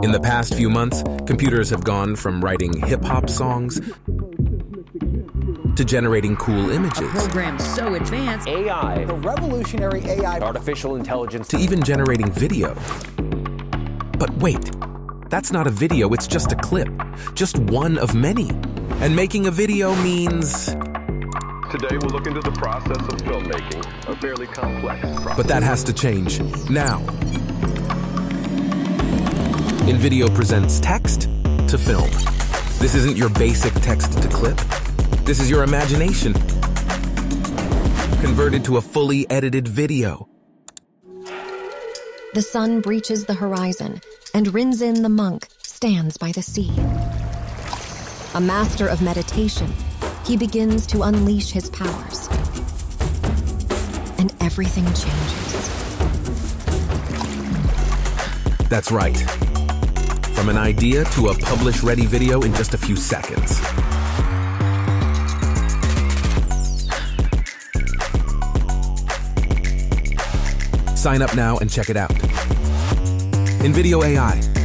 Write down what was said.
In the past few months, computers have gone from writing hip-hop songs to generating cool images. A program so advanced. AI. The revolutionary AI. Artificial intelligence. To even generating video. But wait, that's not a video, it's just a clip. Just one of many. And making a video means... Today we'll look into the process of filmmaking, a fairly complex process. But that has to change now. InVideo presents text to film. This isn't your basic text to clip. This is your imagination converted to a fully edited video. The sun breaches the horizon and Rinzin the monk stands by the sea. A master of meditation, he begins to unleash his powers, and everything changes. That's right. From an idea to a publish-ready video in just a few seconds. Sign up now and check it out. InVideo AI.